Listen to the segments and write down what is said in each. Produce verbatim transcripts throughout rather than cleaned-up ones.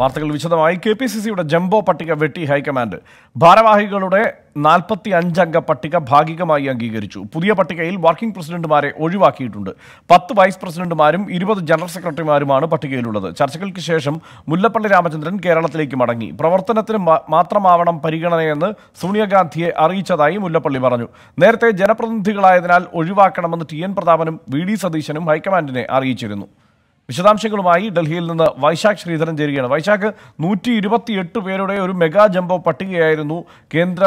വാർത്തകൾ വിശദമായി. K P C സിയുടെ ജംബോ പട്ടിക വെട്ടി ഹൈക്കമാൻഡ്. ഭാരവാഹികളുടെ നാൽപ്പത്തി അഞ്ചംഗ പട്ടിക ഭാഗികമായി അംഗീകരിച്ചു. പുതിയ പട്ടികയിൽ വർക്കിംഗ് പ്രസിഡന്റുമാരെ ഒഴിവാക്കിയിട്ടുണ്ട്. പത്ത് വൈസ് പ്രസിഡന്റുമാരും ഇരുപത് ജനറൽ സെക്രട്ടറിമാരുമാണ് പട്ടികയിലുള്ളത്. ചർച്ചകൾക്ക് ശേഷം മുല്ലപ്പള്ളി രാമചന്ദ്രൻ കേരളത്തിലേക്ക് മടങ്ങി. പ്രവർത്തനത്തിന് മാത്രമാവണം പരിഗണനയെന്ന് സോണിയാഗാന്ധിയെ അറിയിച്ചതായി മുല്ലപ്പള്ളി പറഞ്ഞു. നേരത്തെ ജനപ്രതിനിധികളായതിനാൽ ഒഴിവാക്കണമെന്ന് ടി എൻ പ്രതാപനും വി ഡി സതീശനും ഹൈക്കമാൻഡിനെ അറിയിച്ചിരുന്നു. വിശദാംശങ്ങളുമായി ഡൽഹിയിൽ നിന്ന് വൈശാഖ് ശ്രീധരൻ ചേരുകയാണ്. വൈശാഖ്, നൂറ്റി ഇരുപത്തിയെട്ട് പേരുടെ ഒരു മെഗാ ജംബോ പട്ടികയായിരുന്നു കേന്ദ്ര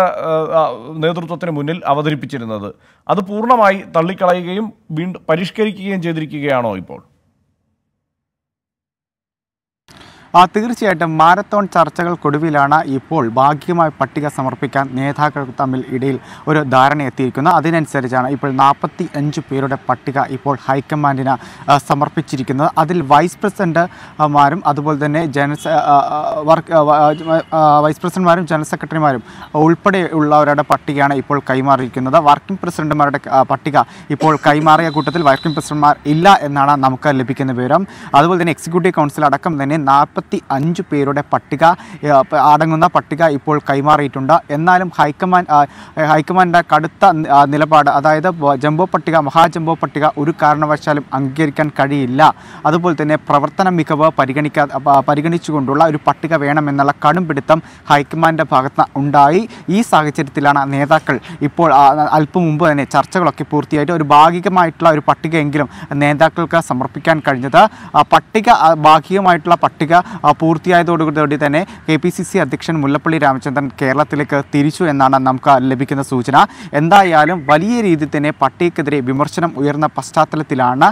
നേതൃത്വത്തിന് മുന്നിൽ അവതരിപ്പിച്ചിരുന്നത്. അത് പൂർണ്ണമായി തള്ളിക്കളയുകയും വീണ്ടും പരിഷ്കരിക്കുകയും ചെയ്തിരിക്കുകയാണോ ഇപ്പോൾ? ആ തീർച്ചയായിട്ടും മാരത്തോൺ ചർച്ചകൾക്കൊടുവിലാണ് ഇപ്പോൾ ഭാഗികമായി പട്ടിക സമർപ്പിക്കാൻ നേതാക്കൾ തമ്മിൽ ഇടയിൽ ഒരു ധാരണ എത്തിയിരിക്കുന്നത്. അതിനനുസരിച്ചാണ് ഇപ്പോൾ നാൽപ്പത്തി അഞ്ച് പേരുടെ പട്ടിക ഇപ്പോൾ ഹൈക്കമാൻഡിന് സമർപ്പിച്ചിരിക്കുന്നത്. അതിൽ വൈസ് പ്രസിഡന്റുമാരും അതുപോലെ തന്നെ ജനറൽ വർക്ക് വൈസ് പ്രസിഡന്റുമാരും ജനറൽ സെക്രട്ടറിമാരും ഉൾപ്പെടെയുള്ളവരുടെ പട്ടികയാണ് ഇപ്പോൾ കൈമാറിയിരിക്കുന്നത്. വർക്കിംഗ് പ്രസിഡന്റുമാരുടെ പട്ടിക ഇപ്പോൾ കൈമാറിയ കൂട്ടത്തിൽ വർക്കിംഗ് പ്രസിഡന്റുമാർ ഇല്ല എന്നാണ് നമുക്ക് ലഭിക്കുന്ന വിവരം. അതുപോലെ തന്നെ എക്സിക്യൂട്ടീവ് കൗൺസിൽ അടക്കം തന്നെ നാൽപ്പത്തി മുപ്പത്തി അഞ്ച് പേരുടെ പട്ടിക അടങ്ങുന്ന പട്ടിക ഇപ്പോൾ കൈമാറിയിട്ടുണ്ട്. എന്നാലും ഹൈക്കമാൻഡ് ഹൈക്കമാൻഡിൻ്റെ കടുത്ത നിലപാട്, അതായത് ജംബോ പട്ടിക മഹാജംബോ പട്ടിക ഒരു കാരണവശാലും അംഗീകരിക്കാൻ കഴിയില്ല, അതുപോലെ തന്നെ പ്രവർത്തന മികവ് പരിഗണിക്കാ പരിഗണിച്ചുകൊണ്ടുള്ള ഒരു പട്ടിക വേണമെന്നുള്ള കടും പിടുത്തം ഹൈക്കമാൻഡിൻ്റെ ഭാഗത്ത് ഉണ്ടായി. ഈ സാഹചര്യത്തിലാണ് നേതാക്കൾ ഇപ്പോൾ അല്പം മുമ്പ് തന്നെ ചർച്ചകളൊക്കെ പൂർത്തിയായിട്ട് ഒരു ഭാഗികമായിട്ടുള്ള ഒരു പട്ടികയെങ്കിലും നേതാക്കൾക്ക് സമർപ്പിക്കാൻ കഴിഞ്ഞത്. പട്ടിക ഭാഗികമായിട്ടുള്ള പട്ടിക പൂർത്തിയായതോടുകൂടി തന്നെ കെ പി സി സി അധ്യക്ഷൻ മുല്ലപ്പള്ളി രാമചന്ദ്രൻ കേരളത്തിലേക്ക് തിരിച്ചു എന്നാണ് നമുക്ക് ലഭിക്കുന്ന സൂചന. എന്തായാലും വലിയ രീതിയിൽ തന്നെ പട്ടികക്കെതിരെ വിമർശനം ഉയർന്ന പശ്ചാത്തലത്തിലാണ്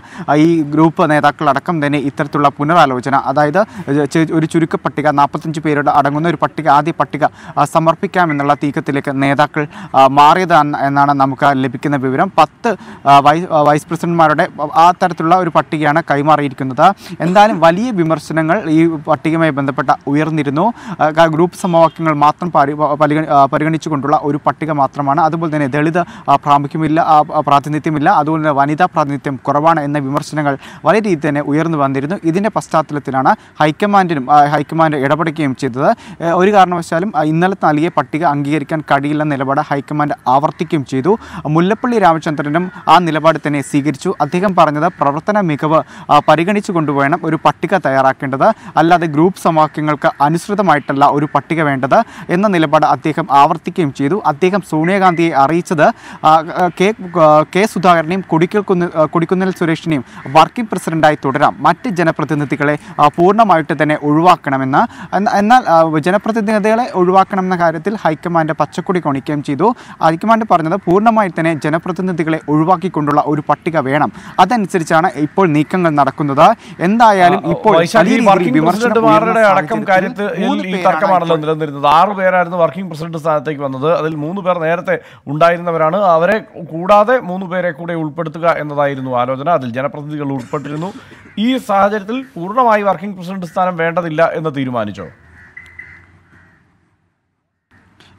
ഈ ഗ്രൂപ്പ് നേതാക്കളടക്കം തന്നെ ഇത്തരത്തിലുള്ള പുനരാലോചന, അതായത് ഒരു ചുരുക്ക പട്ടിക നാൽപ്പത്തഞ്ച് പേരുടെ അടങ്ങുന്ന ഒരു പട്ടിക ആദ്യ പട്ടിക സമർപ്പിക്കാമെന്നുള്ള തീക്കത്തിലേക്ക് നേതാക്കൾ മാറിയതാണ് എന്നാണ് നമുക്ക് ലഭിക്കുന്ന വിവരം. പത്ത് വൈസ് പ്രസിഡന്റുമാരുടെ ആ തരത്തിലുള്ള ഒരു പട്ടികയാണ് കൈമാറിയിരിക്കുന്നത്. എന്തായാലും വലിയ വിമർശനങ്ങൾ ഈ പട്ടികയുമായി ബന്ധപ്പെട്ട ഉയർന്നിരുന്നു. ഗ്രൂപ്പ് സമവാക്യങ്ങൾ മാത്രം പരിഗണിച്ചുകൊണ്ടുള്ള ഒരു പട്ടിക മാത്രമാണ്. അതുപോലെ തന്നെ ദളിത് പ്രാമുഖ്യമില്ല പ്രാതിനിധ്യമില്ല, അതുപോലെ തന്നെ വനിതാ പ്രാതിനിധ്യം കുറവാണ് എന്ന വിമർശനങ്ങൾ വലിയ രീതിയിൽ തന്നെ ഉയർന്നു വന്നിരുന്നു. ഇതിൻ്റെ പശ്ചാത്തലത്തിലാണ് ഹൈക്കമാൻഡിനും ഹൈക്കമാൻഡ് ഇടപെടുകയും ചെയ്തത്. ഒരു കാരണവശാലും ഇന്നലെ നൽകിയ പട്ടിക അംഗീകരിക്കാൻ കഴിയില്ലെന്ന നിലപാട് ഹൈക്കമാൻഡ് ആവർത്തിക്കുകയും ചെയ്തു. മുല്ലപ്പള്ളി രാമചന്ദ്രനും ആ നിലപാട് തന്നെ സ്വീകരിച്ചു. അദ്ദേഹം പറഞ്ഞത് പ്രവർത്തന മികവ് പരിഗണിച്ചു കൊണ്ടുവേണം ഒരു പട്ടിക തയ്യാറാക്കേണ്ടത്, അല്ലാതെ ഗ്രൂപ്പ് സമവാക്യങ്ങൾക്ക് അനുസൃതമായിട്ടല്ല ഒരു പട്ടിക വേണ്ടത് എന്ന നിലപാട് അദ്ദേഹം ആവർത്തിക്കുകയും ചെയ്തു. അദ്ദേഹം സോണിയാഗാന്ധിയെ അറിയിച്ചത് കെ കെ സുധാകരനെയും കൊടിക്കൽ കൊടിക്കുന്നിൽ സുരേഷിനെയും വർക്കിംഗ് പ്രസിഡന്റായി തുടരാം, മറ്റ് ജനപ്രതിനിധികളെ പൂർണ്ണമായിട്ട് തന്നെ ഒഴിവാക്കണമെന്ന്. എന്നാൽ ജനപ്രതിനിധികളെ ഒഴിവാക്കണമെന്ന കാര്യത്തിൽ ഹൈക്കമാൻഡ് പച്ചക്കൊടി കാണിക്കുകയും ചെയ്തു. ഹൈക്കമാൻഡ് പറഞ്ഞത് പൂർണ്ണമായി തന്നെ ജനപ്രതിനിധികളെ ഒഴിവാക്കിക്കൊണ്ടുള്ള ഒരു പട്ടിക വേണം, അതനുസരിച്ചാണ് ഇപ്പോൾ നീക്കങ്ങൾ നടക്കുന്നത്. എന്തായാലും ഇപ്പോൾ പ്രസിഡന്റുമാരുടെ അടക്കം കാര്യത്തിൽ ഈ തർക്കമാണല്ലോ നിലനിന്നിരുന്നത്. ആറു പേരായിരുന്നു വർക്കിംഗ് പ്രസിഡന്റ് സ്ഥാനത്തേക്ക് വന്നത്. അതിൽ മൂന്ന് പേർ നേരത്തെ ഉണ്ടായിരുന്നവരാണ്. അവരെ കൂടാതെ മൂന്ന് പേരെ കൂടെ ഉൾപ്പെടുത്തുക എന്നതായിരുന്നു ആലോചന. അതിൽ ജനപ്രതിനിധികൾ ഉൾപ്പെട്ടിരുന്നു. ഈ സാഹചര്യത്തിൽ പൂർണ്ണമായി വർക്കിംഗ് പ്രസിഡന്റ് സ്ഥാനം വേണ്ടതില്ല എന്ന് തീരുമാനിച്ചോ?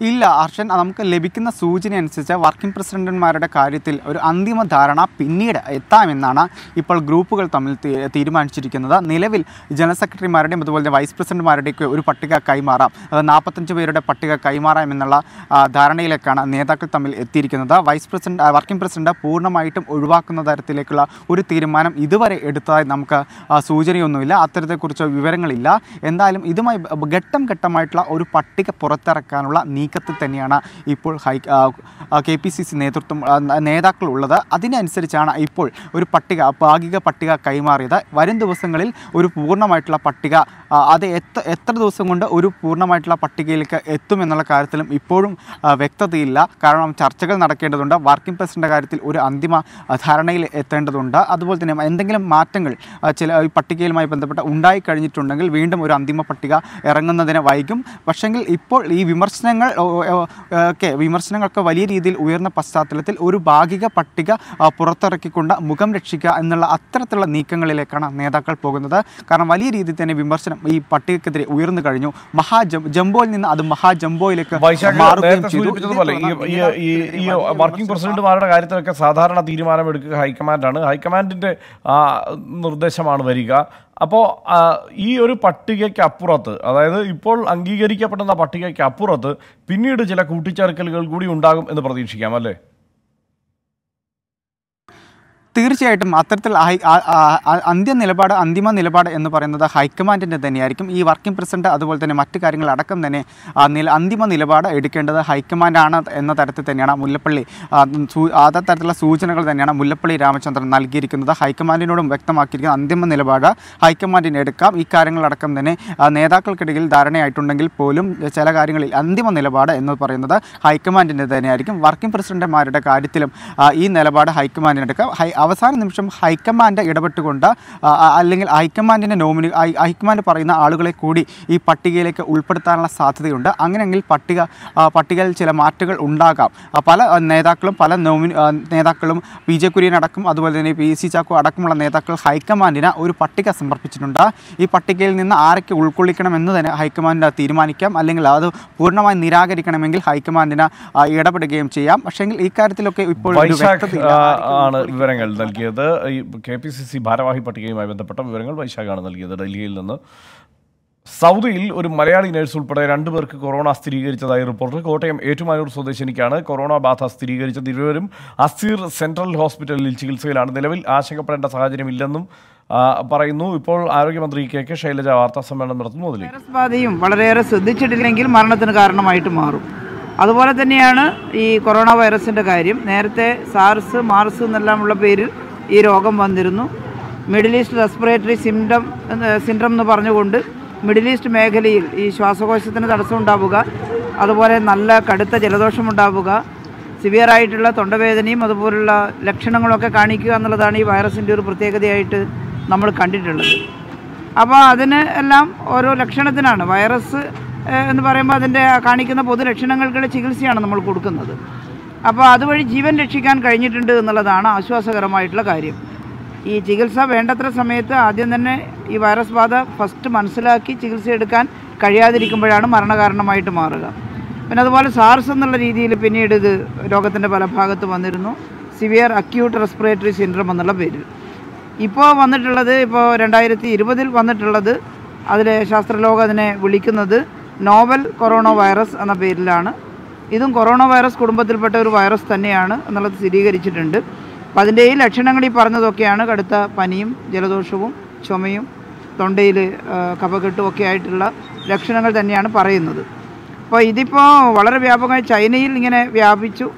ഇല്ല ഹർഷൻ, നമുക്ക് ലഭിക്കുന്ന സൂചന അനുസരിച്ച് വർക്കിംഗ് പ്രസിഡന്റുമാരുടെ കാര്യത്തിൽ ഒരു അന്തിമ ധാരണ പിന്നീട് എത്താമെന്നാണ് ഇപ്പോൾ ഗ്രൂപ്പുകൾ തമ്മിൽ തീരുമാനിച്ചിരിക്കുന്നത്. നിലവിൽ ജനറൽ സെക്രട്ടറിമാരുടെയും അതുപോലെ തന്നെ വൈസ് പ്രസിഡന്റുമാരുടെയൊക്കെ ഒരു പട്ടിക കൈമാറാം, നാൽപ്പത്തഞ്ച് പേരുടെ പട്ടിക കൈമാറാം എന്നുള്ള ധാരണയിലേക്കാണ് നേതാക്കൾ തമ്മിൽ എത്തിയിരിക്കുന്നത്. വൈസ് പ്രസിഡന്റ് വർക്കിംഗ് പ്രസിഡന്റ് പൂർണ്ണമായിട്ടും ഒഴിവാക്കുന്ന തരത്തിലേക്കുള്ള ഒരു തീരുമാനം ഇതുവരെ എടുത്തതായി നമുക്ക് സൂചനയൊന്നുമില്ല, അത്തരത്തെക്കുറിച്ച് വിവരങ്ങളില്ല. എന്തായാലും ഇതുമായി ഘട്ടം ഘട്ടമായിട്ടുള്ള ഒരു പട്ടിക പുറത്തിറക്കാനുള്ള നീക്കത്തിൽ തന്നെയാണ് ഇപ്പോൾ high K P C C നേതൃത്വം നേതാക്കളുള്ളത്. അതിനനുസരിച്ചാണ് ഇപ്പോൾ ഒരു പട്ടിക ഭാഗിക പട്ടിക കൈമാറിയത്. വരും ദിവസങ്ങളിൽ ഒരു പൂർണ്ണമായിട്ടുള്ള പട്ടിക, അത് എത്ര എത്ര ദിവസം കൊണ്ട് ഒരു പൂർണ്ണമായിട്ടുള്ള പട്ടികയിലേക്ക് എത്തുമെന്നുള്ള കാര്യത്തിലും ഇപ്പോഴും വ്യക്തതയില്ല. കാരണം ചർച്ചകൾ നടക്കേണ്ടതുണ്ട്, വർക്കിംഗ് പ്രസിഡൻ്റ് കാര്യത്തിൽ ഒരു അന്തിമ ധാരണയിൽ എത്തേണ്ടതുണ്ട്. അതുപോലെ തന്നെ എന്തെങ്കിലും മാറ്റങ്ങൾ ചില പട്ടികയിലുമായി ബന്ധപ്പെട്ട ഉണ്ടായി കഴിഞ്ഞിട്ടുണ്ടെങ്കിൽ വീണ്ടും ഒരു അന്തിമ പട്ടിക ഇറങ്ങുന്നതിന് വൈകും. പക്ഷെങ്കിൽ ഇപ്പോൾ ഈ വിമർശനങ്ങൾ ഒക്കെ വിമർശനങ്ങളൊക്കെ വലിയ രീതിയിൽ ഉയർന്ന പശ്ചാത്തലത്തിൽ ഒരു ഭാഗിക പട്ടിക പുറത്തിറക്കിക്കൊണ്ട് മുഖം രക്ഷിക്കുക എന്നുള്ള അത്തരത്തിലുള്ള നീക്കങ്ങളിലേക്കാണ് നേതാക്കൾ പോകുന്നത്. കാരണം വലിയ രീതിയിൽ തന്നെ വിമർശനം ഈ പട്ടികക്കെതിരെ ഉയർന്നു കഴിഞ്ഞു. മഹാ ജംബോയിൽ നിന്ന് അത് മഹാജംബോയിലേക്ക് വർക്കിംഗ് പ്രസിഡന്റുമാരുടെ കാര്യത്തിലൊക്കെ സാധാരണ തീരുമാനമെടുക്കുക ഹൈക്കമാൻഡാണ്. ഹൈക്കമാൻഡിന്റെ നിർദ്ദേശമാണ് വരിക. Apo Euri Patiga Capurata, either Ipol Angigari Capana Patiga Capurata, Pinu de Jelacuti Charcal Gudundagam in the Pradishi Gamale. തീർച്ചയായിട്ടും അത്തരത്തിൽ അന്ത്യ നിലപാട് അന്തിമ നിലപാട് എന്ന് പറയുന്നത് ഹൈക്കമാൻഡിന്റെ തന്നെയായിരിക്കും ഈ വർക്കിംഗ് പ്രസിഡന്റ് അതുപോലെ തന്നെ മറ്റു കാര്യങ്ങൾ അടക്കം തന്നെ അന്തിമ നിലപാട് എടുക്കേണ്ടത് ഹൈക്കമാൻഡ് ആണ് എന്ന തരത്തിൽ തന്നെയാണ് മുല്ലപ്പള്ളി ആ തരത്തിലുള്ള സൂചനകൾ തന്നെയാണ് മുല്ലപ്പള്ളി രാമചന്ദ്രൻ നൽകിയിരിക്കുന്നത് ഹൈക്കമാൻഡിനോടും വ്യക്തമാക്കിയിരിക്കുന്ന അന്തിമ നിലപാട് ഹൈക്കമാൻഡിന് എടുക്കാം ഈ കാര്യങ്ങൾ അടക്കം തന്നെ നേതാക്കൾക്കിടയിൽ ധാരണയായിട്ടുണ്ടെങ്കിൽ പോലും ചില കാര്യങ്ങളിൽ അന്തിമ നിലപാട് എന്ന് പറയുന്നത് ഹൈക്കമാൻഡിന്റെ തന്നെയായിരിക്കും വർക്കിംഗ് പ്രസിഡന്റുമാരുടെ കാര്യത്തിലും ഈ നിലപാട് ഹൈക്കമാൻഡിന് എടുക്കാം അവസാന നിമിഷം ഹൈക്കമാൻഡ് ഇടപെട്ടുകൊണ്ട് അല്ലെങ്കിൽ ഹൈക്കമാൻഡിന്റെ നോമിനി ഹൈക്കമാൻഡ് പറയുന്ന ആളുകളെ കൂടി ഈ പട്ടികയിലേക്ക് ഉൾപ്പെടുത്താനുള്ള സാധ്യതയുണ്ട് അങ്ങനെയെങ്കിൽ പട്ടിക പട്ടികയിൽ ചില മാറ്റങ്ങൾ ഉണ്ടാകാം പല നേതാക്കളും പല നോമിനി നേതാക്കളും പി ജെ കുര്യൻ അടക്കം അതുപോലെ തന്നെ പി സി ചാക്കോ അടക്കമുള്ള നേതാക്കൾ ഹൈക്കമാൻഡിന് ഒരു പട്ടിക സമർപ്പിച്ചിട്ടുണ്ട് ഈ പട്ടികയിൽ നിന്ന് ആരൊക്കെ ഉൾക്കൊള്ളിക്കണമെന്ന് തന്നെ ഹൈക്കമാൻഡിന് തീരുമാനിക്കാം അല്ലെങ്കിൽ അത് പൂർണ്ണമായി നിരാകരിക്കണമെങ്കിൽ ഹൈക്കമാൻഡിന് ഇടപെടുകയും ചെയ്യാം പക്ഷേങ്കിൽ ഈ കാര്യത്തിലൊക്കെ ഇപ്പോൾ The K P C C Bharavahi Patikayumayi Banthappetta Vivarangal Vaishakanu Nalkiyathu Delhiil ninnu സൗദിയിൽ ഒരു മലയാളി നേഴ്സ് ഉൾപ്പെടെ രണ്ട് പേർക്ക് കൊറോണ സ്ഥിരീകരിച്ചതായി റിപ്പോർട്ട് കോട്ടയം ഏറ്റുമാനൂർ സ്വദേശിനിക്കാണ് കൊറോണ ബാധ സ്ഥിരീകരിച്ചത് ഇരുവരും അസീർ സെൻട്രൽ ഹോസ്പിറ്റലിൽ ചികിത്സയിലാണ് നിലവിൽ ആശങ്കപ്പെടേണ്ട സാഹചര്യമില്ലെന്നും പറയുന്നു ഇപ്പോൾ ആരോഗ്യമന്ത്രി കെ കെ ശൈലജ വാർത്താ സമ്മേളനം നടത്തുന്നു വൈറസ് ബാധയും വളരെയേറെ ശ്രദ്ധിച്ചിട്ടില്ലെങ്കിൽ മരണത്തിന് കാരണമായിട്ട് മാറും അതുപോലെ തന്നെയാണ് ഈ കൊറോണ വൈറസിൻ്റെ കാര്യം നേരത്തെ സാർസ് മാർസ് എന്നെല്ലാമുള്ള പേരിൽ ഈ രോഗം വന്നിരുന്നു middle east respiratory syndrome syndrome എന്ന് പറഞ്ഞുകൊണ്ട് മിഡിൽ ഈസ്റ്റ് മേഖലയിൽ ഈ ശ്വാസകോശത്തിന് തടസ്സമുണ്ടാവുക അതുപോലെ നല്ല കടുത്ത ജലദോഷമുണ്ടാവുക സിവിയറായിട്ടുള്ള തൊണ്ടവേദനയും അതുപോലുള്ള ലക്ഷണങ്ങളൊക്കെ കാണിക്കുക എന്നുള്ളതാണ് ഈ വൈറസിൻ്റെ ഒരു പ്രത്യേകതയായിട്ട് നമ്മൾ കണ്ടിട്ടുള്ളത് അപ്പോൾ അതിന് എല്ലാം ഓരോ ലക്ഷണത്തിനാണ് വൈറസ് എന്ന് പറയുമ്പോൾ അതിൻ്റെ കാണിക്കുന്ന പൊതു ലക്ഷണങ്ങൾക്കുള്ള ചികിത്സയാണ് നമ്മൾ കൊടുക്കുന്നത് അപ്പോൾ അതുവഴി ജീവൻ രക്ഷിക്കാൻ കഴിഞ്ഞിട്ടുണ്ട് എന്നുള്ളതാണ് ആശ്വാസകരമായിട്ടുള്ള കാര്യം ഈ ചികിത്സ വേണ്ടത്ര സമയത്ത് ആദ്യം തന്നെ ഈ വൈറസ് ബാധ ഫസ്റ്റ് മനസ്സിലാക്കി ചികിത്സ എടുക്കാൻ കഴിയാതിരിക്കുമ്പോഴാണ് മരണകാരണമായിട്ട് മാറുക പിന്നെ അതുപോലെ സാർസ് എന്നുള്ള രീതിയിൽ പിന്നീട് ഇത് രോഗത്തിൻ്റെ പല ഭാഗത്ത് വന്നിരുന്നു സിവിയർ അക്യൂട്ട് റെസ്പിറേറ്ററി സിൻഡ്രം എന്നുള്ള പേരിൽ ഇപ്പോൾ വന്നിട്ടുള്ളത് ഇപ്പോൾ രണ്ടായിരത്തി ഇരുപതിൽ വന്നിട്ടുള്ളത് അതിലെ ശാസ്ത്രലോകം അതിനെ വിളിക്കുന്നത് നോവൽ കൊറോണ വൈറസ് എന്ന പേരിലാണ് ഇതും കൊറോണ വൈറസ് കുടുംബത്തിൽപ്പെട്ട ഒരു വൈറസ് തന്നെയാണ് എന്നുള്ളത് സ്ഥിരീകരിച്ചിട്ടുണ്ട് അപ്പം അതിൻ്റെ ഈ ലക്ഷണങ്ങൾ ഈ പറഞ്ഞതൊക്കെയാണ് കടുത്ത പനിയും ജലദോഷവും ചുമയും തൊണ്ടയിൽ കഫക്കെട്ടും ഒക്കെ ആയിട്ടുള്ള ലക്ഷണങ്ങൾ തന്നെയാണ് പറയുന്നത് അപ്പോൾ ഇതിപ്പോൾ വളരെ വ്യാപകമായി ചൈനയിൽ ഇങ്ങനെ വ്യാപിച്ചു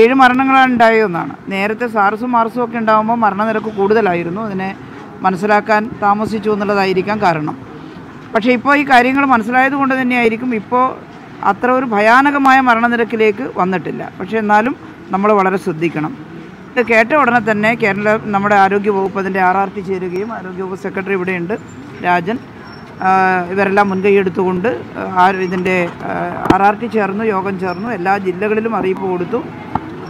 ഏഴ് മരണങ്ങളാണ് ഉണ്ടായതെന്നാണ് നേരത്തെ സാർസും മാർസും ഒക്കെ ഉണ്ടാകുമ്പോൾ മരണനിരക്ക് കൂടുതലായിരുന്നു അതിനെ മനസ്സിലാക്കാൻ താമസിച്ചു എന്നുള്ളതായിരിക്കാം കാരണം പക്ഷേ ഇപ്പോൾ ഈ കാര്യങ്ങൾ മനസ്സിലായത് കൊണ്ട് തന്നെയായിരിക്കും ഇപ്പോൾ അത്ര ഒരു ഭയാനകമായ മരണനിരക്കിലേക്ക് വന്നിട്ടില്ല പക്ഷേ എന്നാലും നമ്മൾ വളരെ ശ്രദ്ധിക്കണം ഇത് കേട്ട ഉടനെ തന്നെ കേരള നമ്മുടെ ആരോഗ്യവകുപ്പ് അതിൻ്റെ ആർ ആർ ടി ചേരുകയും ആരോഗ്യവകുപ്പ് സെക്രട്ടറി ഇവിടെയുണ്ട് രാജൻ ഇവരെല്ലാം മുൻകൈ എടുത്തുകൊണ്ട് ഇതിൻ്റെ ആർ ആർ ടി ചേർന്നു യോഗം ചേർന്നു എല്ലാ ജില്ലകളിലും അറിയിപ്പ് കൊടുത്തു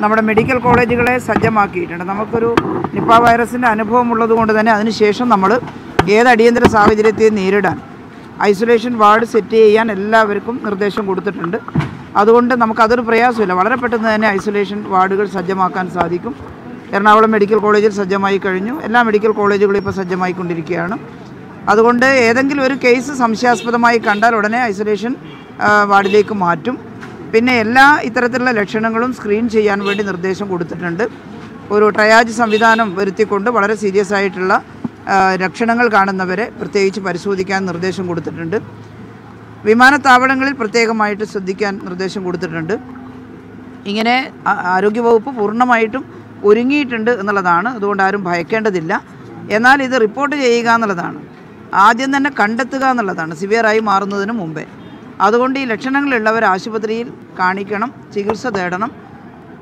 നമ്മുടെ മെഡിക്കൽ കോളേജുകളെ സജ്ജമാക്കിയിട്ടുണ്ട് നമുക്കൊരു നിപ്പ വൈറസിൻ്റെ അനുഭവം ഉള്ളത് കൊണ്ട് തന്നെ അതിനുശേഷം നമ്മൾ ഏത് അടിയന്തര സാഹചര്യത്തെ നേരിടാൻ ഐസൊലേഷൻ വാർഡ് സെറ്റ് ചെയ്യാൻ എല്ലാവർക്കും നിർദ്ദേശം കൊടുത്തിട്ടുണ്ട് അതുകൊണ്ട് നമുക്കതൊരു പ്രയാസമില്ല വളരെ പെട്ടെന്ന് തന്നെ ഐസൊലേഷൻ വാർഡുകൾ സജ്ജമാക്കാൻ സാധിക്കും എറണാകുളം മെഡിക്കൽ കോളേജിൽ സജ്ജമായി കഴിഞ്ഞു എല്ലാ മെഡിക്കൽ കോളേജുകളും ഇപ്പോൾ സജ്ജമായിക്കൊണ്ടിരിക്കുകയാണ് അതുകൊണ്ട് ഏതെങ്കിലും ഒരു കേസ് സംശയാസ്പദമായി കണ്ടാൽ ഉടനെ ഐസൊലേഷൻ വാർഡിലേക്ക് മാറ്റും പിന്നെ എല്ലാ ഇത്തരത്തിലുള്ള ലക്ഷണങ്ങളും സ്ക്രീൻ ചെയ്യാൻ വേണ്ടി നിർദ്ദേശം കൊടുത്തിട്ടുണ്ട് ഒരു ട്രയാജ് സംവിധാനം വരുത്തിക്കൊണ്ട് വളരെ സീരിയസ് ആയിട്ടുള്ള ലക്ഷണങ്ങൾ കാണുന്നവരെ പ്രത്യേകിച്ച് പരിശോധിക്കാൻ നിർദ്ദേശം കൊടുത്തിട്ടുണ്ട് വിമാനത്താവളങ്ങളിൽ പ്രത്യേകമായിട്ട് ശ്രദ്ധിക്കാൻ നിർദ്ദേശം കൊടുത്തിട്ടുണ്ട് ഇങ്ങനെ ആരോഗ്യവകുപ്പ് പൂർണ്ണമായിട്ടും ഒരുങ്ങിയിട്ടുണ്ട് എന്നുള്ളതാണ് അതുകൊണ്ട് ആരും ഭയക്കേണ്ടതില്ല എന്നാൽ ഇത് റിപ്പോർട്ട് ചെയ്യുക എന്നുള്ളതാണ് ആദ്യം തന്നെ കണ്ടെത്തുക എന്നുള്ളതാണ് സിവിയറായി മാറുന്നതിന് മുമ്പേ അതുകൊണ്ട് ഈ ലക്ഷണങ്ങളുള്ളവർ ആശുപത്രിയിൽ കാണിക്കണം ചികിത്സ തേടണം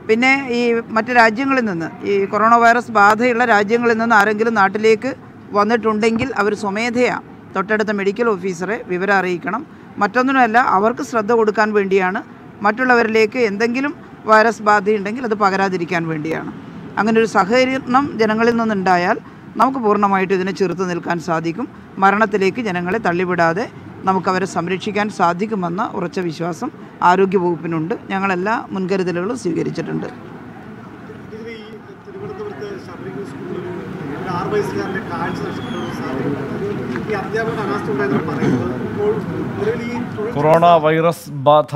പിന്നെ ഈ മറ്റ് രാജ്യങ്ങളിൽ നിന്ന് ഈ കൊറോണ വൈറസ് ബാധയുള്ള രാജ്യങ്ങളിൽ നിന്ന് ആരെങ്കിലും നാട്ടിലേക്ക് വന്നിട്ടുണ്ടെങ്കിൽ അവർ സ്വമേധയാ തൊട്ടടുത്ത മെഡിക്കൽ ഓഫീസറെ വിവരം അറിയിക്കണം മറ്റൊന്നിനുമല്ല അവർക്ക് ശ്രദ്ധ കൊടുക്കാൻ വേണ്ടിയാണ് മറ്റുള്ളവരിലേക്ക് എന്തെങ്കിലും വൈറസ് ബാധയുണ്ടെങ്കിൽ അത് പകരാതിരിക്കാൻ വേണ്ടിയാണ് അങ്ങനൊരു സഹകരണം ജനങ്ങളിൽ നിന്നുണ്ടായാൽ നമുക്ക് പൂർണ്ണമായിട്ട് ഇതിനെ ചെറുത്തു നിൽക്കാൻ സാധിക്കും മരണത്തിലേക്ക് ജനങ്ങളെ തള്ളിവിടാതെ നമുക്കവരെ സംരക്ഷിക്കാൻ സാധിക്കുമെന്ന ഉറച്ച വിശ്വാസം ആരോഗ്യവകുപ്പിനുണ്ട് ഞങ്ങളെല്ലാ മുൻകരുതലുകളും സ്വീകരിച്ചിട്ടുണ്ട് സാർവൈസുകാരൻ്റെ കാഴ്ച നഷ്ടപ്പെടുന്ന സാധ്യതയുണ്ട്. ഈ അധ്യാപക അനാസ്ഥയുണ്ടായെന്ന് പറയുന്നത് ഇപ്പോൾ നിലവിൽ ഈ കൊറോണ വൈറസ് ബാധ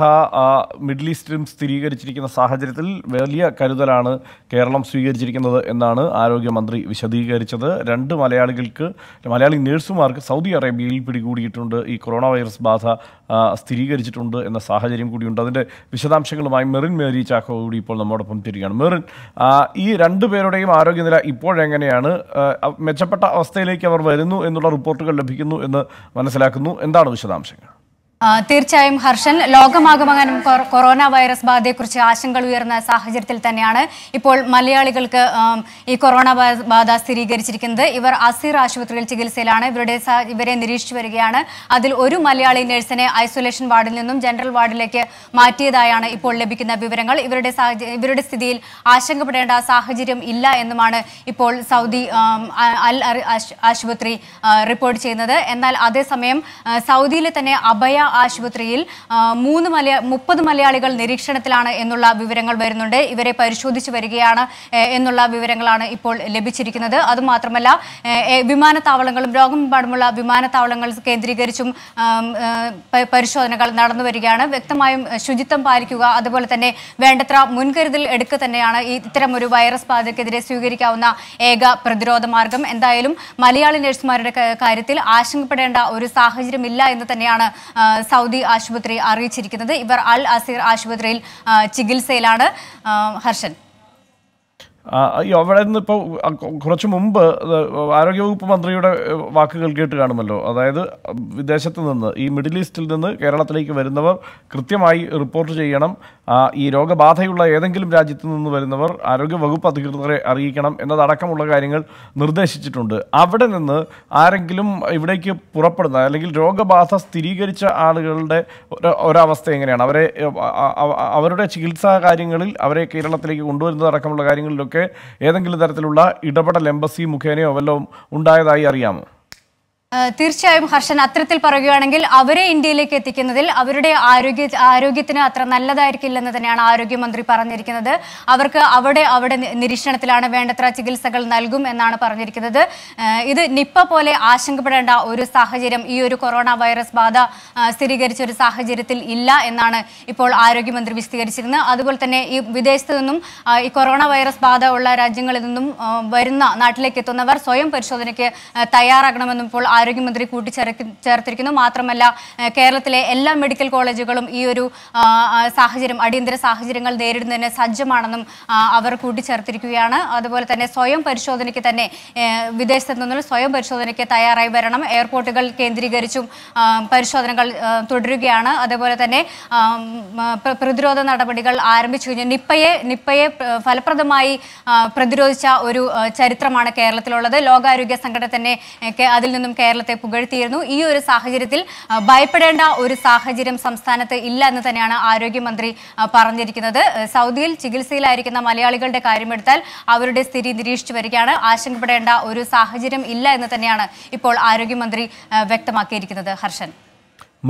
മിഡിൽ ഈസ്റ്റിലും സ്ഥിരീകരിച്ചിരിക്കുന്ന സാഹചര്യത്തിൽ വലിയ കരുതലാണ് കേരളം സ്വീകരിച്ചിരിക്കുന്നത് എന്നാണ് ആരോഗ്യമന്ത്രി വിശദീകരിച്ചത്. രണ്ട് മലയാളികൾക്ക് മലയാളി നേഴ്സുമാർക്ക് സൗദി അറേബ്യയിൽ പിടികൂടിയിട്ടുണ്ട്. ഈ കൊറോണ വൈറസ് ബാധ സ്ഥിരീകരിച്ചിട്ടുണ്ട് എന്ന സാഹചര്യം കൂടിയുണ്ട്. അതിൻ്റെ വിശദാംശങ്ങളുമായി മെറിൻ മേരി ചാക്കോ കൂടി ഇപ്പോൾ നമ്മോടൊപ്പം തിരികെയാണ്. മെറിൻ, ഈ രണ്ടുപേരുടെയും ആരോഗ്യനില ഇപ്പോഴെങ്ങനെയാണ്? മെച്ചപ്പെട്ട അവസ്ഥയിലേക്ക് അവർ വരുന്നു എന്നുള്ള റിപ്പോർട്ടുകൾ ലഭിക്കുന്നു എന്ന് മനസ്സിലാക്കുന്നു. എന്താണ് വിശദാംശങ്ങൾ? തീർച്ചയായും ഹർഷൻ, ലോകമാകമാനം കൊറോണ വൈറസ് ബാധയെക്കുറിച്ച് ആശങ്കകൾ ഉയർന്ന സാഹചര്യത്തിൽ തന്നെയാണ് ഇപ്പോൾ മലയാളികൾക്ക് ഈ കൊറോണ ബാധ സ്ഥിരീകരിച്ചിരിക്കുന്നത്. ഇവർ അസീർ ആശുപത്രിയിൽ ചികിത്സയിലാണ്. ഇവരുടെ ഇവരെ നിരീക്ഷിച്ചു വരികയാണ്. അതിൽ ഒരു മലയാളി നഴ്സിനെ ഐസൊലേഷൻ വാർഡിൽ നിന്നും ജനറൽ വാർഡിലേക്ക് മാറ്റിയതായാണ് ഇപ്പോൾ ലഭിക്കുന്ന വിവരങ്ങൾ. ഇവരുടെ ഇവരുടെ സ്ഥിതിയിൽ ആശങ്കപ്പെടേണ്ട സാഹചര്യം ഇല്ല എന്നുമാണ് ഇപ്പോൾ സൗദി അൽ ആശുപത്രി റിപ്പോർട്ട് ചെയ്യുന്നത്. എന്നാൽ അതേസമയം സൗദിയിലെ തന്നെ അഭയ ആശുപത്രിയിൽ മൂന്ന് മലയാ മുപ്പത് മലയാളികൾ നിരീക്ഷണത്തിലാണ് എന്നുള്ള വിവരങ്ങൾ വരുന്നുണ്ട്. ഇവരെ പരിശോധിച്ചു വരികയാണ് എന്നുള്ള വിവരങ്ങളാണ് ഇപ്പോൾ ലഭിച്ചിരിക്കുന്നത്. അതുമാത്രമല്ല, വിമാനത്താവളങ്ങളും ലോകമെമ്പാടുമുള്ള വിമാനത്താവളങ്ങൾ കേന്ദ്രീകരിച്ചും പരിശോധനകൾ നടന്നു വരികയാണ്. വ്യക്തമായും ശുചിത്വം പാലിക്കുക, അതുപോലെ തന്നെ വേണ്ടത്ര മുൻകരുതൽ എടുക്കുക തന്നെയാണ് ഇത്തരം ഒരു വൈറസ് ബാധക്കെതിരെ സ്വീകരിക്കാവുന്ന ഏക പ്രതിരോധ മാർഗം. എന്തായാലും മലയാളി നഴ്സുമാരുടെ കാര്യത്തിൽ ആശങ്കപ്പെടേണ്ട ഒരു സാഹചര്യമില്ല എന്ന് തന്നെയാണ് സൗദി ആശുപത്രി അറിയിച്ചിരിക്കുന്നത്. ഇവർ അൽ അസീർ ആശുപത്രിയിൽ ചികിത്സയിലാണ്. ഹർഷൻ, അവിടെ നിന്ന് ഇപ്പോൾ കുറച്ചു മുമ്പ് ആരോഗ്യവകുപ്പ് മന്ത്രിയുടെ വാക്കുകൾ കേട്ട് കാണുമല്ലോ. അതായത് വിദേശത്ത് നിന്ന്, ഈ മിഡിൽ ഈസ്റ്റിൽ നിന്ന് കേരളത്തിലേക്ക് വരുന്നവർ കൃത്യമായി റിപ്പോർട്ട് ചെയ്യണം. ഈ രോഗബാധയുള്ള ഏതെങ്കിലും രാജ്യത്തു നിന്ന് വരുന്നവർ ആരോഗ്യവകുപ്പ് അധികൃതരെ അറിയിക്കണം എന്നതടക്കമുള്ള കാര്യങ്ങൾ നിർദ്ദേശിച്ചിട്ടുണ്ട്. അവിടെ നിന്ന് ആരെങ്കിലും ഇവിടേക്ക് പുറപ്പെടുന്ന അല്ലെങ്കിൽ രോഗബാധ സ്ഥിരീകരിച്ച ആളുകളുടെ ഒരവസ്ഥ എങ്ങനെയാണ്? അവരെ അവരുടെ ചികിത്സാ കാര്യങ്ങളിൽ, അവരെ കേരളത്തിലേക്ക് കൊണ്ടുവരുന്നതടക്കമുള്ള കാര്യങ്ങളിലൊക്കെ ഏതെങ്കിലും തരത്തിലുള്ള ഇടപെടൽ എംബസി മുഖേനയോ വല്ലതും ഉണ്ടായതായി അറിയാമോ? തീർച്ചയായും ഹർഷൻ, അത്തരത്തിൽ പറയുകയാണെങ്കിൽ അവരെ ഇന്ത്യയിലേക്ക് എത്തിക്കുന്നതിൽ അവരുടെ ആരോഗ്യ ആരോഗ്യത്തിന് അത്ര നല്ലതായിരിക്കില്ലെന്ന് തന്നെയാണ് ആരോഗ്യമന്ത്രി പറഞ്ഞിരിക്കുന്നത്. അവർക്ക് അവിടെ അവിടെ നിരീക്ഷണത്തിലാണ്, വേണ്ടത്ര ചികിത്സകൾ നൽകും എന്നാണ് പറഞ്ഞിരിക്കുന്നത്. ഇത് നിപ്പ പോലെ ആശങ്കപ്പെടേണ്ട ഒരു സാഹചര്യം ഈ ഒരു കൊറോണ വൈറസ് ബാധ സ്ഥിരീകരിച്ച ഒരു സാഹചര്യത്തിൽ ഇല്ല എന്നാണ് ഇപ്പോൾ ആരോഗ്യമന്ത്രി വിശദീകരിച്ചിരുന്നത്. അതുപോലെ തന്നെ ഈ വിദേശത്തു നിന്നും ഈ കൊറോണ വൈറസ് ബാധ ഉള്ള രാജ്യങ്ങളിൽ നിന്നും വരുന്ന നാട്ടിലേക്ക് എത്തുന്നവർ സ്വയം പരിശോധനയ്ക്ക് തയ്യാറാകണമെന്നും ഇപ്പോൾ ആരോഗ്യമന്ത്രി കൂട്ടിച്ചേർത്തിരിക്കുന്നു. മാത്രമല്ല, കേരളത്തിലെ എല്ലാ മെഡിക്കൽ കോളേജുകളും ഈ ഒരു സാഹചര്യം, അടിയന്തര സാഹചര്യങ്ങൾ നേരിടുന്നതിന് സജ്ജമാണെന്നും അവർ കൂട്ടിച്ചേർത്തിരിക്കുകയാണ്. അതുപോലെ തന്നെ സ്വയം പരിശോധനയ്ക്ക് തന്നെ വിദേശത്തു നിന്നുള്ള സ്വയം പരിശോധനയ്ക്ക് തയ്യാറായി വരണം. എയർപോർട്ടുകൾ കേന്ദ്രീകരിച്ചും പരിശോധനകൾ തുടരുകയാണ്. അതുപോലെ തന്നെ പ്രതിരോധ നടപടികൾ ആരംഭിച്ചു കഴിഞ്ഞു. നിപ്പയെ നിപ്പയെ ഫലപ്രദമായി പ്രതിരോധിച്ച ഒരു ചരിത്രമാണ് കേരളത്തിലുള്ളത്. ലോകാരോഗ്യ സംഘടന തന്നെ അതിൽ നിന്നും കേരളത്തെ പുകഴ്ത്തിയിരുന്നു. ഈ ഒരു സാഹചര്യത്തിൽ ഭയപ്പെടേണ്ട ഒരു സാഹചര്യം സംസ്ഥാനത്ത് ഇല്ല എന്ന് തന്നെയാണ് ആരോഗ്യമന്ത്രി പറഞ്ഞിരിക്കുന്നത്. സൗദിയിൽ ചികിത്സയിലായിരിക്കുന്ന മലയാളികളുടെ കാര്യമെടുത്താൽ അവരുടെ സ്ഥിതി നിരീക്ഷിച്ചു വരികയാണ്. ആശങ്കപ്പെടേണ്ട ഒരു സാഹചര്യം ഇല്ല എന്ന് തന്നെയാണ് ഇപ്പോൾ ആരോഗ്യമന്ത്രി വ്യക്തമാക്കിയിരിക്കുന്നത്. ഹർഷൻ,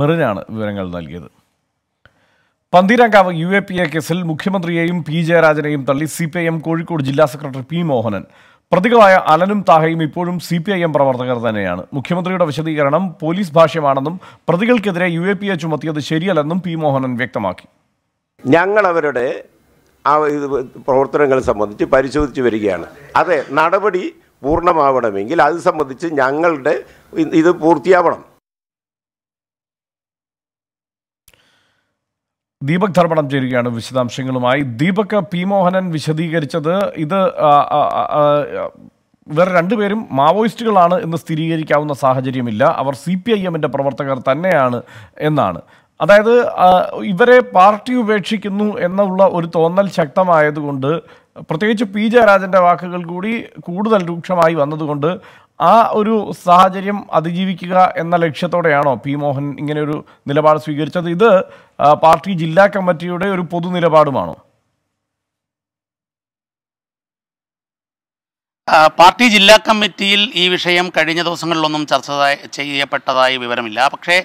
മെറിനാണ് വിവരങ്ങൾ നൽകിയത്. Pantheerankavu U A P A കേസിൽ മുഖ്യമന്ത്രിയെയും പി ജയരാജനെയും തള്ളി C P I M Kozhikode ജില്ലാ സെക്രട്ടറി പി മോഹനൻ. പ്രതികളായ അലനും താഹയും ഇപ്പോഴും സി പി ഐ എം പ്രവർത്തകർ തന്നെയാണ്. മുഖ്യമന്ത്രിയുടെ വിശദീകരണം പോലീസ് ഭാഷ്യമാണെന്നും പ്രതികൾക്കെതിരെ യു എ പി എ ചുമത്തിയത് ശരിയല്ലെന്നും പി മോഹനൻ വ്യക്തമാക്കി. ഞങ്ങൾ അവരുടെ ആ പ്രവർത്തനങ്ങളെ സംബന്ധിച്ച് പരിശോധിച്ചു വരികയാണ്. അതെ, നടപടി പൂർണ്ണമാവണമെങ്കിൽ അത് സംബന്ധിച്ച് ഞങ്ങളുടെ ഇത് പൂർത്തിയാവണം. ദീപക് ധർമ്മടം ചേരുകയാണ് വിശദാംശങ്ങളുമായി. ദീപക്, പി മോഹനൻ വിശദീകരിച്ചത് ഇത് ഇവർ രണ്ടുപേരും മാവോയിസ്റ്റുകളാണ് എന്ന് സ്ഥിരീകരിക്കാവുന്ന സാഹചര്യമില്ല, അവർ സി പി ഐ എമ്മിൻ്റെ പ്രവർത്തകർ തന്നെയാണ് എന്നാണ്. അതായത് ഇവരെ പാർട്ടി ഉപേക്ഷിക്കുന്നു എന്നുള്ള ഒരു തോന്നൽ ശക്തമായതുകൊണ്ട്, പ്രത്യേകിച്ച് പി ജയരാജൻ്റെ വാക്കുകൾ കൂടി കൂടുതൽ രൂക്ഷമായി വന്നതുകൊണ്ട് ആ ഒരു സാഹചര്യം അതിജീവിക്കുക എന്ന ലക്ഷ്യത്തോടെയാണോ പി മോഹൻ ഇങ്ങനെയൊരു നിലപാട് സ്വീകരിച്ചത്? ഇത് പാർട്ടി ജില്ലാ കമ്മിറ്റിയുടെ ഒരു പൊതു നിലപാടുമാണോ? പാർട്ടി ജില്ലാ കമ്മിറ്റിയിൽ ഈ വിഷയം കഴിഞ്ഞ ദിവസങ്ങളിലൊന്നും ചർച്ച ചെയ്യപ്പെട്ടതായി വിവരമില്ല. പക്ഷേ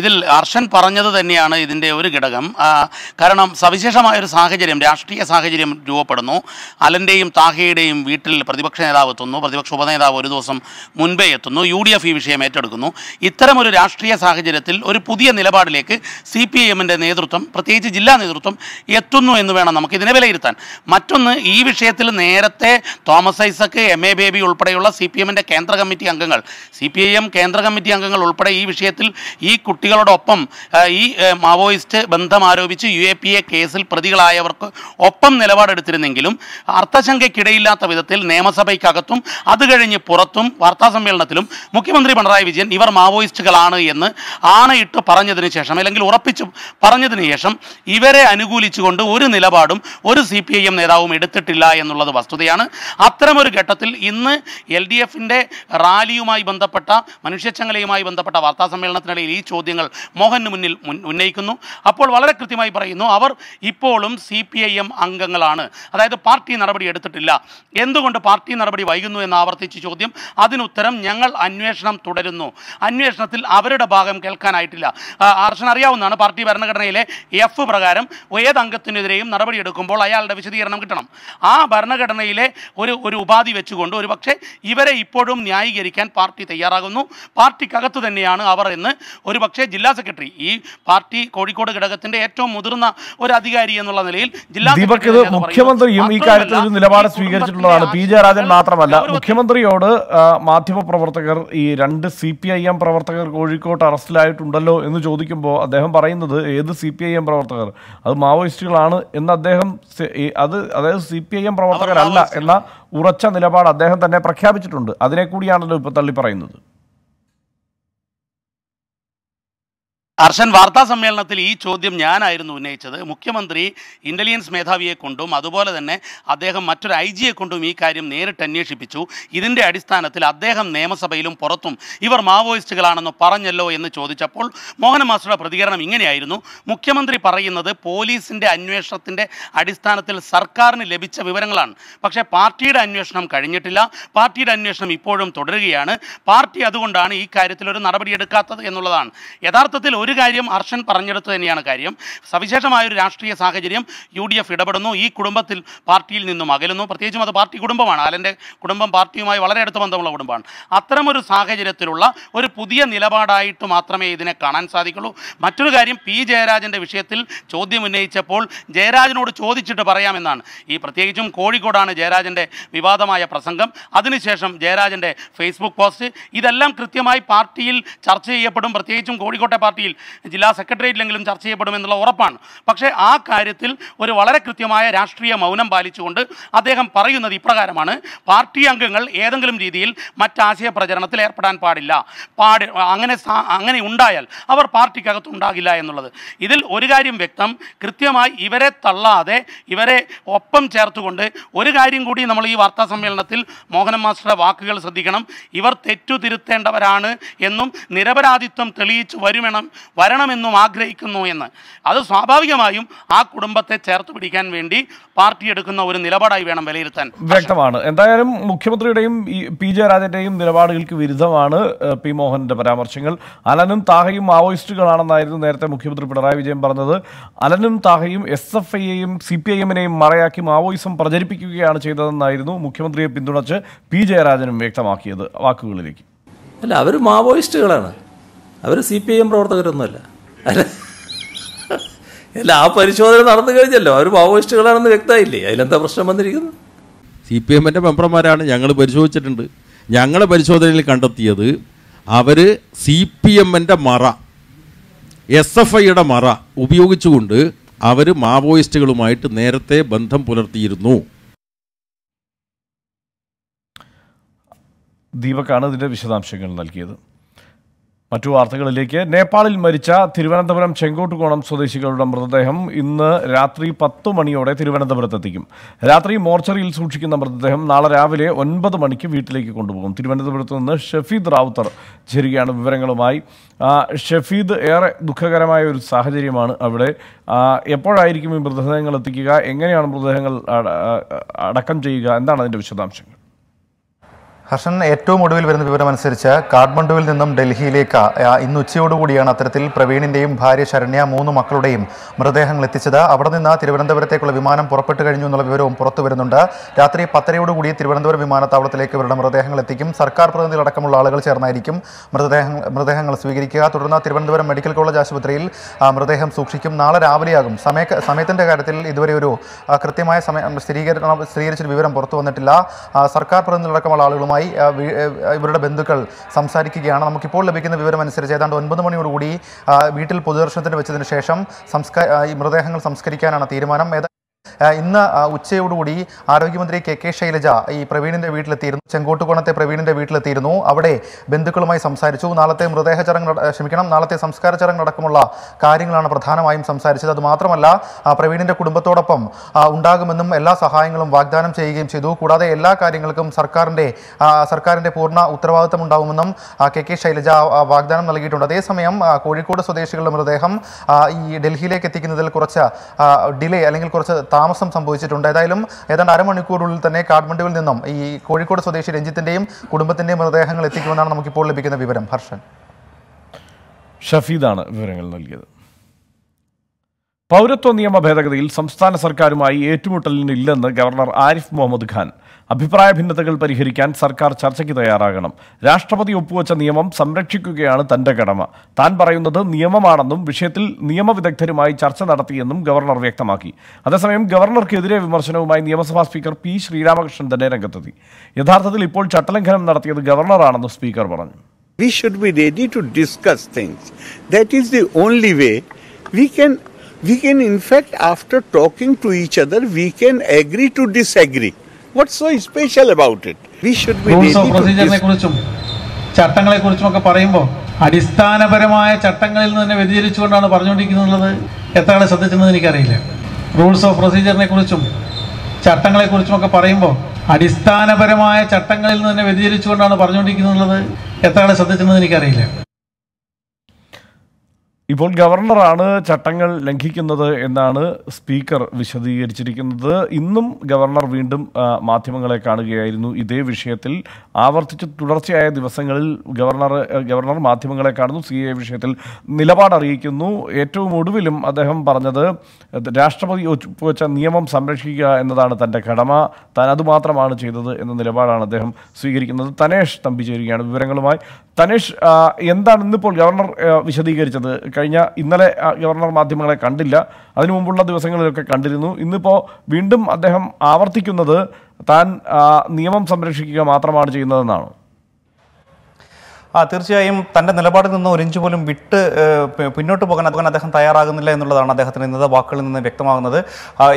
ഇതിൽ ഹർഷൻ പറഞ്ഞത് തന്നെയാണ് ഇതിൻ്റെ ഒരു ഘടകം. കാരണം സവിശേഷമായൊരു സാഹചര്യം, രാഷ്ട്രീയ സാഹചര്യം രൂപപ്പെടുന്നു. അലൻ്റെയും താഹയുടെയും വീട്ടിൽ പ്രതിപക്ഷ നേതാവ് എത്തുന്നു, പ്രതിപക്ഷ ഉപനേതാവ് ഒരു ദിവസം മുൻപേ എത്തുന്നു, യു ഡി എഫ് ഈ വിഷയം ഏറ്റെടുക്കുന്നു. ഇത്തരമൊരു രാഷ്ട്രീയ സാഹചര്യത്തിൽ ഒരു പുതിയ നിലപാടിലേക്ക് സി പി ഐ എമ്മിൻ്റെ നേതൃത്വം, പ്രത്യേകിച്ച് ജില്ലാ നേതൃത്വം എത്തുന്നു എന്ന് വേണം നമുക്കിതിനെ വിലയിരുത്താൻ. മറ്റൊന്ന്, ഈ വിഷയത്തിൽ നേരത്തെ തോമസ് ഐസക്ക്, എം എ ബേബി ഉൾപ്പെടെയുള്ള സി പി എമ്മിൻ്റെ കേന്ദ്ര കമ്മിറ്റി അംഗങ്ങൾ, സി പി ഐ എം കേന്ദ്ര കമ്മിറ്റി അംഗങ്ങൾ ഉൾപ്പെടെ ഈ വിഷയത്തിൽ ഈ കുട്ടികളോടൊപ്പം ഈ മാവോയിസ്റ്റ് ബന്ധം ആരോപിച്ച് യു എ പി എ കേസിൽ പ്രതികളായവർക്ക് ഒപ്പം നിലപാടെടുത്തിരുന്നെങ്കിലും അർത്ഥശങ്കയ്ക്കിടയില്ലാത്ത വിധത്തിൽ നിയമസഭയ്ക്കകത്തും അത് കഴിഞ്ഞ് പുറത്തും വാർത്താസമ്മേളനത്തിലും മുഖ്യമന്ത്രി പിണറായി വിജയൻ ഇവർ മാവോയിസ്റ്റുകളാണ് എന്ന് ആണയിട്ട് പറഞ്ഞതിന് ശേഷം, അല്ലെങ്കിൽ ഉറപ്പിച്ച് പറഞ്ഞതിന് ശേഷം ഇവരെ അനുകൂലിച്ചുകൊണ്ട് ഒരു നിലപാടും ഒരു സി പി ഐ എം നേതാവും എടുത്തിട്ടില്ല എന്നുള്ളത് വസ്തുതയാണ്. അത്തരമൊരു ഘട്ടത്തിൽ ഇന്ന് എൽ ഡി എഫിൻ്റെ റാലിയുമായി ബന്ധപ്പെട്ട, മനുഷ്യച്ചങ്ങലയുമായി ബന്ധപ്പെട്ട വാർത്താ സമ്മേളനത്തിനിടയിൽ ഈ ചോദ്യങ്ങൾ മോഹന് മുന്നിൽ ഉന്നയിക്കുന്നു. അപ്പോൾ വളരെ കൃത്യമായി പറയുന്നു, അവർ ഇപ്പോഴും സി പി ഐ എം അംഗങ്ങളാണ്, അതായത് പാർട്ടി നടപടി എടുത്തിട്ടില്ല, എന്തുകൊണ്ട് പാർട്ടി നടപടി വൈകുന്നു എന്ന് ആവർത്തിച്ച ചോദ്യം, അതിനുത്തരം ഞങ്ങൾ അന്വേഷണം തുടരുന്നു, അന്വേഷണത്തിൽ അവരുടെ ഭാഗം കേൾക്കാനായിട്ടില്ല. ഹർഷൻ അറിയാവുന്നതാണ്, പാർട്ടി ഭരണഘടനയിലെ എഫ് പ്രകാരം ഏത് അംഗത്തിനെതിരെയും നടപടിയെടുക്കുമ്പോൾ അയാളുടെ വിശദീകരണം കിട്ടണം. ആ ഭരണഘടനയിലെ ഒരു ഒരു ഉപാധി വെച്ചുകൊണ്ട് ഒരു പക്ഷേ ഇവരെ ഇപ്പോഴും ന്യായീകരിക്കാൻ പാർട്ടി തയ്യാറാകുന്നു. പാർട്ടിക്കകത്ത് തന്നെയാണ് അവർ എന്ന് ഒരു പക്ഷേ ജില്ലാ സെക്രട്ടറി, ഈ പാർട്ടി കോഴിക്കോട് ഘടകത്തിൻ്റെ ഏറ്റവും മുതിർന്ന ഒരു അധികാരി എന്നുള്ള നിലയിൽ ജില്ലാ മുഖ്യമന്ത്രിയും ഈ കാര്യത്തിൽ ഒരു നിലപാട് സ്വീകരിച്ചിട്ടുള്ളതാണ്. പി ജെ രാജൻ മാത്രമല്ല, മുഖ്യമന്ത്രിയോട് മാധ്യമപ്രവർത്തകർ ഈ രണ്ട് സി പി ഐ എം പ്രവർത്തകർ കോഴിക്കോട്ട് അറസ്റ്റിലായിട്ടുണ്ടല്ലോ എന്ന് ചോദിക്കുമ്പോൾ അദ്ദേഹം പറയുന്നത് ഏത് സി പി ഐ എം പ്രവർത്തകർ, അത് മാവോയിസ്റ്റുകളാണ് എന്ന് അദ്ദേഹം അത് അതായത് സി പി ഐ എം പ്രവർത്തകരല്ല എന്ന ഉറച്ച നിലപാട് അദ്ദേഹം തന്നെ പ്രഖ്യാപിച്ചിട്ടുണ്ട്. അതിനെ കൂടിയാണല്ലോ ഇപ്പൊ തള്ളി പറയുന്നത്. ഹർഷൻ, വാർത്താ സമ്മേളനത്തിൽ ഈ ചോദ്യം ഞാനായിരുന്നു ഉന്നയിച്ചത്. മുഖ്യമന്ത്രി ഇൻ്റലിജൻസ് മേധാവിയെ കൊണ്ടും അതുപോലെ തന്നെ അദ്ദേഹം മറ്റൊരു ഐ ജിയെ കൊണ്ടും ഈ കാര്യം നേരിട്ട് അന്വേഷിപ്പിച്ചു. ഇതിൻ്റെ അടിസ്ഥാനത്തിൽ അദ്ദേഹം നിയമസഭയിലും പുറത്തും ഇവർ മാവോയിസ്റ്റുകളാണെന്ന് പറഞ്ഞല്ലോ എന്ന് ചോദിച്ചപ്പോൾ മോഹന മാസ്റ്ററുടെ പ്രതികരണം ഇങ്ങനെയായിരുന്നു. മുഖ്യമന്ത്രി പറയുന്നത് പോലീസിൻ്റെ അന്വേഷണത്തിൻ്റെ അടിസ്ഥാനത്തിൽ സർക്കാരിന് ലഭിച്ച വിവരങ്ങളാണ്, പക്ഷേ പാർട്ടിയുടെ അന്വേഷണം കഴിഞ്ഞിട്ടില്ല, പാർട്ടിയുടെ അന്വേഷണം ഇപ്പോഴും തുടരുകയാണ്, പാർട്ടി അതുകൊണ്ടാണ് ഈ കാര്യത്തിലൊരു നടപടിയെടുക്കാത്തത് എന്നുള്ളതാണ്. യഥാർത്ഥത്തിൽ ഒരു കാര്യം ഹർഷൻ പറഞ്ഞെടുത്ത് തന്നെയാണ് കാര്യം. സവിശേഷമായൊരു രാഷ്ട്രീയ സാഹചര്യം, യു ഡി എഫ് ഇടപെടുന്നു, ഈ കുടുംബത്തിൽ പാർട്ടിയിൽ നിന്നും അകലുന്നു, പ്രത്യേകിച്ചും അത് പാർട്ടി കുടുംബമാണ്, അലൻ്റെ കുടുംബം പാർട്ടിയുമായി വളരെ അടുത്ത ബന്ധമുള്ള കുടുംബമാണ്. അത്തരമൊരു സാഹചര്യത്തിലുള്ള ഒരു പുതിയ നിലപാടായിട്ട് മാത്രമേ ഇതിനെ കാണാൻ സാധിക്കുള്ളൂ. മറ്റൊരു കാര്യം, പി ജയരാജൻ്റെ വിഷയത്തിൽ ചോദ്യം ഉന്നയിച്ചപ്പോൾ ജയരാജനോട് ചോദിച്ചിട്ട് പറയാമെന്നാണ്, ഈ പ്രത്യേകിച്ചും കോഴിക്കോടാണ് ജയരാജൻ്റെ വിവാദമായ പ്രസംഗം, അതിനുശേഷം ജയരാജൻ്റെ ഫേസ്ബുക്ക് പോസ്റ്റ്, ഇതെല്ലാം കൃത്യമായി പാർട്ടിയിൽ ചർച്ച ചെയ്യപ്പെടും, പ്രത്യേകിച്ചും കോഴിക്കോട്ടെ പാർട്ടിയിൽ ജില്ലാ സെക്രട്ടേറിയറ്റിലെങ്കിലും ചർച്ച ചെയ്യപ്പെടുമെന്നുള്ള ഉറപ്പാണ്. പക്ഷേ ആ കാര്യത്തിൽ ഒരു വളരെ കൃത്യമായ രാഷ്ട്രീയ മൗനം പാലിച്ചുകൊണ്ട് അദ്ദേഹം പറയുന്നത് ഇപ്രകാരമാണ്: പാർട്ടി അംഗങ്ങൾ ഏതെങ്കിലും രീതിയിൽ മറ്റാശയ പ്രചരണത്തിൽ ഏർപ്പെടാൻ പാടില്ല, പാടി അങ്ങനെ അങ്ങനെ ഉണ്ടായാൽ അവർ പാർട്ടിക്കകത്തുണ്ടാകില്ല എന്നുള്ളത്. ഇതിൽ ഒരു കാര്യം വ്യക്തം, കൃത്യമായി ഇവരെ തള്ളാതെ ഇവരെ ഒപ്പം ചേർത്തുകൊണ്ട് ഒരു കാര്യം കൂടി നമ്മൾ ഈ വാർത്താ സമ്മേളനത്തിൽ മോഹനൻ മാസ്റ്ററുടെ വാക്കുകൾ ശ്രദ്ധിക്കണം. ഇവർ തെറ്റുതിരുത്തേണ്ടവരാണ് എന്നും നിരപരാധിത്വം തെളിയിച്ചു വരുമെന്നും വരണമെന്നും ആഗ്രഹിക്കുന്നു എന്ന്, അത് സ്വാഭാവികമായും ആ കുടുംബത്തെ ചേർത്ത് പിടിക്കാൻ വേണ്ടി പാർട്ടി എടുക്കുന്ന ഒരു നിലപാടായി വേണം വിലയിരുത്താൻ. വ്യക്തമാണ്. എന്തായാലും മുഖ്യമന്ത്രിയുടെയും പി ജയരാജന്റെയും നിലപാടുകൾക്ക് വിരുദ്ധമാണ് പി മോഹനന്റെ പരാമർശങ്ങൾ. അലനും താഹയും മാവോയിസ്റ്റുകളാണെന്നായിരുന്നു നേരത്തെ മുഖ്യമന്ത്രി പിണറായി വിജയൻ പറഞ്ഞത്. അലനും താഹയും എസ് എഫ് ഐയെയും സി പി ഐ എമ്മിനെയും മറയാക്കി മാവോയിസം പ്രചരിപ്പിക്കുകയാണ് ചെയ്തതെന്നായിരുന്നു മുഖ്യമന്ത്രിയെ പിന്തുണച്ച് പി ജയരാജനും വ്യക്തമാക്കിയത്. വാക്കുകളിലേക്ക് അല്ല, അവർ മാവോയിസ്റ്റുകളാണ്, അവർ സി പി ഐ എം പ്രവർത്തകരൊന്നുമല്ല. അല്ല അല്ല ആ പരിശോധന നടന്നു കഴിഞ്ഞല്ലോ, അവർ മാവോയിസ്റ്റുകളാണെന്ന് വ്യക്തമായില്ലേ, അതിലെന്താ പ്രശ്നം വന്നിരിക്കുന്നത്? സി പി എമ്മിൻ്റെ മെമ്പർമാരാണ്, ഞങ്ങൾ പരിശോധിച്ചിട്ടുണ്ട്. ഞങ്ങൾ പരിശോധനയിൽ കണ്ടെത്തിയത് അവർ സി പി എമ്മിൻ്റെ മറ, എസ് എഫ് ഐയുടെ മറ ഉപയോഗിച്ചുകൊണ്ട് അവർ മാവോയിസ്റ്റുകളുമായിട്ട് നേരത്തെ ബന്ധം പുലർത്തിയിരുന്നു. ദീപക്കാണ് ഇതിൻ്റെ വിശദാംശങ്ങൾ നൽകിയത്. മറ്റു വാർത്തകളിലേക്ക്, നേപ്പാളിൽ മരിച്ച തിരുവനന്തപുരം ചെങ്കോട്ടുകോണം സ്വദേശികളുടെ മൃതദേഹം ഇന്ന് രാത്രി പത്തു മണിയോടെ തിരുവനന്തപുരത്തെത്തിക്കും. രാത്രി മോർച്ചറിയിൽ സൂക്ഷിക്കുന്ന മൃതദേഹം നാളെ രാവിലെ ഒൻപത് മണിക്ക് വീട്ടിലേക്ക് കൊണ്ടുപോകും. തിരുവനന്തപുരത്ത് നിന്ന് ഷഫീദ് റാവുത്തർ ചേരുകയാണ് വിവരങ്ങളുമായി. ഷഫീദ്, ഏറെ ദുഃഖകരമായ ഒരു സാഹചര്യമാണ് അവിടെ. എപ്പോഴായിരിക്കും ഈ മൃതദേഹങ്ങൾ എത്തിക്കുക, എങ്ങനെയാണ് മൃതദേഹങ്ങൾ അടക്കം ചെയ്യുക, എന്താണ് അതിൻ്റെ വിശദാംശങ്ങൾ? Harshan, ഏറ്റവും ഒടുവിൽ വരുന്ന വിവരമനുസരിച്ച് കാഠ്മണ്ഡുവിൽ നിന്നും ഡൽഹിയിലേക്ക് ഇന്ന് ഉച്ചയോടുകൂടിയാണ് അത്തരത്തിൽ പ്രവീണിന്റെയും ഭാര്യ ശരണ്യ മൂന്ന് മക്കളുടെയും മൃതദേഹങ്ങൾ എത്തിച്ചത്. അവിടെ നിന്ന് തിരുവനന്തപുരത്തേക്കുള്ള വിമാനം പുറപ്പെട്ടു കഴിഞ്ഞു എന്നുള്ള വിവരവും പുറത്തു വരുന്നുണ്ട്. രാത്രി പത്തരയോടുകൂടി തിരുവനന്തപുരം വിമാനത്താവളത്തിലേക്ക് ഇവരുടെ മൃതദേഹങ്ങൾ എത്തിക്കും. സർക്കാർ പ്രതിനിധികളടക്കമുള്ള ആളുകൾ ചേർന്നായിരിക്കും മൃതദേഹങ്ങൾ മൃതദേഹങ്ങൾ സ്വീകരിക്കുക. തുടർന്ന് തിരുവനന്തപുരം മെഡിക്കൽ കോളേജ് ആശുപത്രിയിൽ മൃതദേഹം സൂക്ഷിക്കും. നാളെ രാവിലെയാകും. സമയ സമയത്തിൻ്റെ കാര്യത്തിൽ ഇതുവരെ ഒരു കൃത്യമായ സമയം സ്ഥിരീകരണം സ്ഥിരീകരിച്ചൊരു വിവരം പുറത്തു വന്നിട്ടില്ല. സർക്കാർ പ്രതിനിധികളടക്കമുള്ള ആളുകളുമായി ഇവരുടെ ബന്ധുക്കൾ സംസാരിക്കുകയാണ്. നമുക്കിപ്പോൾ ലഭിക്കുന്ന വിവരം അനുസരിച്ച് ഏതാണ്ട് ഒൻപത് മണിയോടുകൂടി വീട്ടിൽ പൊതുദർശനത്തിന് വെച്ചതിന് ശേഷം സംസ്കാ ഈ മൃതദേഹങ്ങൾ സംസ്കരിക്കാനാണ് തീരുമാനം. ഇന്ന് ഉച്ചയോടുകൂടി ആരോഗ്യമന്ത്രി കെ കെ ശൈലജ ഈ പ്രവീണിൻ്റെ വീട്ടിലെത്തിയിരുന്നു. ചെങ്കോട്ടുകോണത്തെ പ്രവീണിൻ്റെ വീട്ടിലെത്തിയിരുന്നു. അവിടെ ബന്ധുക്കളുമായി സംസാരിച്ചു. നാളത്തെ മൃതദേഹ ചടങ്ങ് ക്ഷമിക്കണം നാളത്തെ സംസ്കാര ചടങ്ങ് അടക്കമുള്ള കാര്യങ്ങളാണ് പ്രധാനമായും സംസാരിച്ചത്. അതുമാത്രമല്ല പ്രവീണിൻ്റെ കുടുംബത്തോടൊപ്പം ഉണ്ടാകുമെന്നും എല്ലാ സഹായങ്ങളും വാഗ്ദാനം ചെയ്യുകയും ചെയ്തു. കൂടാതെ എല്ലാ കാര്യങ്ങൾക്കും സർക്കാരിൻ്റെ സർക്കാരിൻ്റെ പൂർണ്ണ ഉത്തരവാദിത്തം ഉണ്ടാകുമെന്നും കെ കെ ശൈലജ വാഗ്ദാനം നൽകിയിട്ടുണ്ട്. അതേസമയം കോഴിക്കോട് സ്വദേശികളുടെ മൃതദേഹം ഈ ഡൽഹിയിലേക്ക് എത്തിക്കുന്നതിൽ കുറച്ച് ഡിലേ അല്ലെങ്കിൽ കുറച്ച് താമസം സംഭവിച്ചിട്ടുണ്ട്. ഏതായാലും ഏതാണ്ട് അരമണിക്കൂറിനുള്ളിൽ തന്നെ കാഠ്മണ്ഡുവിൽ നിന്നും ഈ കോഴിക്കോട് സ്വദേശി രഞ്ജിത്തിൻ്റെയും കുടുംബത്തിൻ്റെയും മൃതദേഹങ്ങൾ എത്തിക്കുമെന്നാണ് നമുക്കിപ്പോൾ ലഭിക്കുന്ന വിവരം. ഹർഷൻ, ഷഫീദാണ് വിവരങ്ങൾ നൽകിയത്. പൗരത്വ നിയമ ഭേദഗതിയിൽ സംസ്ഥാന സർക്കാരുമായി ഏറ്റുമുട്ടലിനില്ലെന്ന് ഗവർണർ ആരിഫ് മുഹമ്മദ് ഖാൻ. അഭിപ്രായ ഭിന്നതകൾ പരിഹരിക്കാൻ സർക്കാർ ചർച്ചയ്ക്ക് തയ്യാറാകണം. രാഷ്ട്രപതി ഒപ്പുവെച്ച നിയമം സംരക്ഷിക്കുകയാണ് തന്റെ കടമ. താൻ പറയുന്നത് നിയമമാണെന്നും വിഷയത്തിൽ നിയമവിദഗ്ധരുമായി ചർച്ച നടത്തിയെന്നും ഗവർണർ വ്യക്തമാക്കി. അതേസമയം ഗവർണർക്കെതിരെ വിമർശനവുമായി നിയമസഭാ സ്പീക്കർ പി ശ്രീരാമകൃഷ്ണൻ തന്നെ രംഗത്തെത്തി. യഥാർത്ഥത്തിൽ ഇപ്പോൾ ചട്ടലംഘനം നടത്തിയത് ഗവർണറാണെന്ന് സ്പീക്കർ പറഞ്ഞു. We should be ready to discuss things. That is the only way we can we can in fact after talking to each other we can agree to disagree. What's so special about it? We should be rules of procedure ne kurichum chattangale kurichum okke parayumbo adisthanaparamaya chattangalil ninne vedirichu kondana paranjondikkunnallathu ethana sadhichennu enikku ariyilla. Rules of procedure ne kurichum chattangale kurichum okke parayumbo adisthanaparamaya chattangalil ninne vedirichu kondana paranjondikkunnallathu ethana sadhichennu enikku ariyilla. ഇപ്പോൾ ഗവർണറാണ് ചട്ടങ്ങൾ ലംഘിക്കുന്നത് എന്നാണ് speaker വിശദീകരിച്ചിരിക്കുന്നത്. ഇന്നും governor വീണ്ടും മാധ്യമങ്ങളെ കാണുകയായിരുന്നു. ഇതേ വിഷയത്തിൽ ആവർത്തിച്ച് തുടർച്ചയായ ദിവസങ്ങളിൽ ഗവർണർ ഗവർണർ മാധ്യമങ്ങളെ കാണുന്നു, സി എ വിഷയത്തിൽ നിലപാടറിയിക്കുന്നു. ഏറ്റവും ഒടുവിലും അദ്ദേഹം പറഞ്ഞത് രാഷ്ട്രപതി ഒപ്പുവെച്ച നിയമം സംരക്ഷിക്കുക എന്നതാണ് തൻ്റെ കടമ, താൻ അതുമാത്രമാണ് ചെയ്തത് എന്ന നിലപാടാണ് അദ്ദേഹം സ്വീകരിക്കുന്നത്. തനേഷ് തമ്പി ചേരുകയാണ് വിവരങ്ങളുമായി. തനേഷ്, എന്താണ് ഇന്നിപ്പോൾ ഗവർണർ വിശദീകരിച്ചത്? കഴിഞ്ഞ ഇന്നലെ ഗവർണർ മാധ്യമങ്ങളെ കണ്ടില്ല, അതിനു മുമ്പുള്ള ദിവസങ്ങളിലൊക്കെ കണ്ടിരുന്നു. ഇന്നിപ്പോൾ വീണ്ടും അദ്ദേഹം ആവർത്തിക്കുന്നത് താൻ നിയമം സംരക്ഷിക്കുക മാത്രമാണ് ചെയ്യുന്നതെന്നാണ്. ആ, തീർച്ചയായും തൻ്റെ നിലപാടിൽ നിന്ന് ഒരു ഇഞ്ച് പോലും വിട്ട് പിന്നോട്ട് പോകാൻ അതുകാൻ അദ്ദേഹം തയ്യാറാകുന്നില്ല എന്നുള്ളതാണ് അദ്ദേഹത്തിന് ഇന്നത്തെ വാക്കുകളിൽ നിന്ന് വ്യക്തമാകുന്നത്.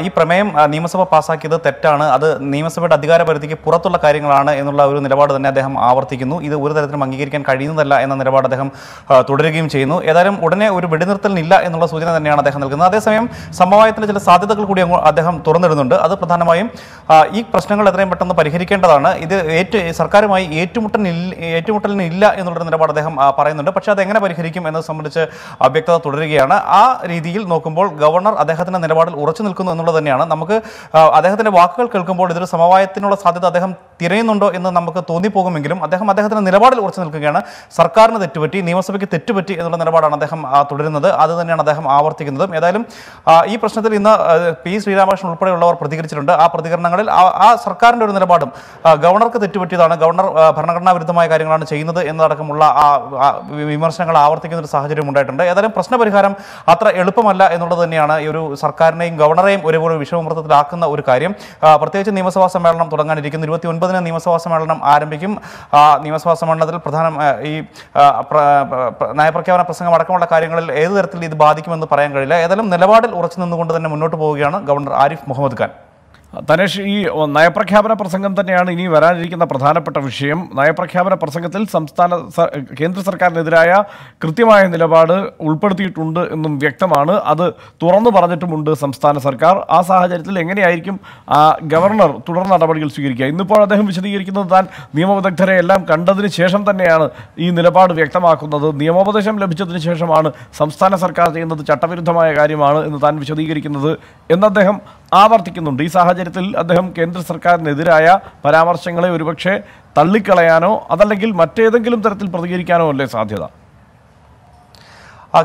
ഈ പ്രമേയം നിയമസഭ പാസ്സാക്കിയത് തെറ്റാണ്, അത് നിയമസഭയുടെ അധികാര പരിധിക്ക് പുറത്തുള്ള കാര്യങ്ങളാണ് എന്നുള്ള ഒരു നിലപാട് തന്നെ അദ്ദേഹം ആവർത്തിക്കുന്നു. ഇത് ഒരു തരത്തിലും അംഗീകരിക്കാൻ കഴിയുന്നതല്ല എന്ന നിലപാട് അദ്ദേഹം തുടരുകയും ചെയ്യുന്നു. ഏതായാലും ഉടനെ ഒരു വെടിനിർത്തലിനില്ല എന്നുള്ള സൂചന തന്നെയാണ് അദ്ദേഹം നൽകുന്നത്. അതേസമയം സമവായത്തിൻ്റെ ചില സാധ്യതകൾ കൂടി അദ്ദേഹം തുറന്നിടുന്നുണ്ട്. അത് പ്രധാനമായും ഈ പ്രശ്നങ്ങൾ എത്രയും പെട്ടെന്ന് പരിഹരിക്കേണ്ടതാണ്. ഇത് ഏറ്റു സർക്കാരുമായി ഏറ്റുമുട്ടലിന് ഏറ്റുമുട്ടലിനില്ല എന്നുള്ള നിലപാട് അദ്ദേഹം പറയുന്നുണ്ട്. പക്ഷേ അതെങ്ങനെ പരിഹരിക്കും എന്നത് സംബന്ധിച്ച് അവ്യക്തത തുടരുകയാണ്. ആ രീതിയിൽ നോക്കുമ്പോൾ ഗവർണർ അദ്ദേഹത്തിൻ്റെ നിലപാടിൽ ഉറച്ചു നിൽക്കുന്നു എന്നുള്ളത് തന്നെയാണ്. നമുക്ക് അദ്ദേഹത്തിൻ്റെ വാക്കുകൾ കേൾക്കുമ്പോൾ ഇതൊരു സമവായത്തിനുള്ള സാധ്യത അദ്ദേഹം തിരയുന്നുണ്ടോ എന്ന് നമുക്ക് തോന്നിപ്പോകുമെങ്കിലും അദ്ദേഹം അദ്ദേഹത്തിൻ്റെ നിലപാടിൽ ഉറച്ചു നിൽക്കുകയാണ്. സർക്കാരിന് തെറ്റുപറ്റി, നിയമസഭയ്ക്ക് തെറ്റുപറ്റി എന്നുള്ള നിലപാടാണ് അദ്ദേഹം തുടരുന്നത്. അത് തന്നെയാണ് അദ്ദേഹം ആവർത്തിക്കുന്നതും. ഏതായാലും ഈ പ്രശ്നത്തിൽ ഇന്ന് പി ശ്രീരാമകൃഷ്ണൻ ഉൾപ്പെടെയുള്ളവർ പ്രതികരിച്ചിട്ടുണ്ട്. ആ പ്രതികരണങ്ങളിൽ ആ സർക്കാരിൻ്റെ ഒരു നിലപാടും ഗവർണർക്ക് തെറ്റുപറ്റിയതാണ്, ഗവർണർ ഭരണഘടനാ വിരുദ്ധമായ കാര്യങ്ങളാണ് ചെയ്യുന്നത് എന്ന ുള്ള വിമർശനങ്ങൾ ആവർത്തിക്കുന്ന ഒരു സാഹചര്യം ഉണ്ടായിട്ടുണ്ട്. ഏതായാലും പ്രശ്നപരിഹാരം അത്ര എളുപ്പമല്ല എന്നുള്ളത് തന്നെയാണ് ഈ ഒരു സർക്കാരിനെയും ഗവർണറെയും ഒരുപോലെ വിഷമമൃത്തത്തിലാക്കുന്ന ഒരു കാര്യം. പ്രത്യേകിച്ച് നിയമസഭാ സമ്മേളനം തുടങ്ങാനിരിക്കുന്നു. ഇരുപത്തി ഒൻപതിന് നിയമസഭാ സമ്മേളനം ആരംഭിക്കും. നിയമസഭാ സമ്മേളനത്തിൽ പ്രധാന ഈ നയപ്രഖ്യാപന പ്രസംഗം അടക്കമുള്ള കാര്യങ്ങളിൽ ഏത് തരത്തിൽ ഇത് ബാധിക്കുമെന്ന് പറയാൻ കഴിയില്ല. ഏതായാലും നിലപാടിൽ ഉറച്ചു നിന്നുകൊണ്ട് തന്നെ മുന്നോട്ട് പോവുകയാണ് ഗവർണർ ആരിഫ് മുഹമ്മദ് ഖാൻ. തനേഷ്, ഈ നയപ്രഖ്യാപന പ്രസംഗം തന്നെയാണ് ഇനി വരാനിരിക്കുന്ന പ്രധാനപ്പെട്ട വിഷയം. നയപ്രഖ്യാപന പ്രസംഗത്തിൽ സംസ്ഥാന കേന്ദ്ര സർക്കാരിനെതിരായ കൃത്യമായ നിലപാട് ഉൾപ്പെടുത്തിയിട്ടുണ്ട് എന്നും വ്യക്തമാണ്. അത് തുറന്നു പറഞ്ഞിട്ടുമുണ്ട് സംസ്ഥാന സർക്കാർ. ആ സാഹചര്യത്തിൽ എങ്ങനെയായിരിക്കും ഗവർണർ തുടർ നടപടികൾ സ്വീകരിക്കുക? ഇന്നിപ്പോൾ അദ്ദേഹം വിശദീകരിക്കുന്നത് താൻ നിയമവിദഗ്ധരെ എല്ലാം കണ്ടതിന് ശേഷം തന്നെയാണ് ഈ നിലപാട് വ്യക്തമാക്കുന്നത്, നിയമോപദേശം ലഭിച്ചതിന് ശേഷമാണ് സംസ്ഥാന സർക്കാർ ചെയ്യുന്നത് ചട്ടവിരുദ്ധമായ കാര്യമാണ് എന്ന് താൻ വിശദീകരിക്കുന്നത് എന്ന് അദ്ദേഹം ആവർത്തിക്കുന്നുണ്ട്. ഈ സാഹചര്യം സാഹചര്യത്തിൽ അദ്ദേഹം കേന്ദ്ര സർക്കാരിനെതിരായ പരാമർശങ്ങളെ ഒരുപക്ഷേ തള്ളിക്കളയാനോ അതല്ലെങ്കിൽ മറ്റേതെങ്കിലും തരത്തിൽ പ്രതികരിക്കാനോ അല്ലേ സാധ്യത?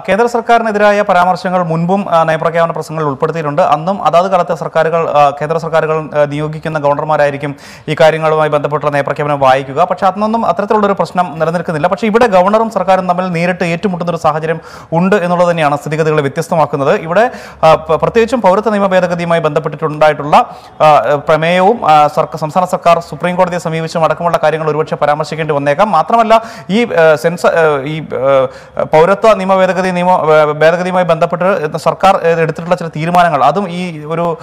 Kedar Sarkar Nedra, Paramarsangal, Munbum, Napraka, Personal Ulpertunda, Andam, Ada Karata Sarkarical, Kedar Sarkarical, Nyogi and the Governor Marikim, Ikaringal by Bandapotra, Napraka, Vaikuga, Pachatnam, Atratholder Personam, Naranaka, but a governor of Sarkar and Namal near to eight to Mutu Saharim, Unda and Ola Yanasika with Testamakana, Ivada, Partechum, Poweranima Bedakadima, Bandapatunda, Prameo, Samsana Sarkar, Supreme Court, the Samivish, Matakamala, Karingal, Rucha, Paramachikan to Neka, Matramala, E. Powerata, Nima. Bergadima Bandaputter, the Sarkar, Editor Tirman and Adam, E. Uru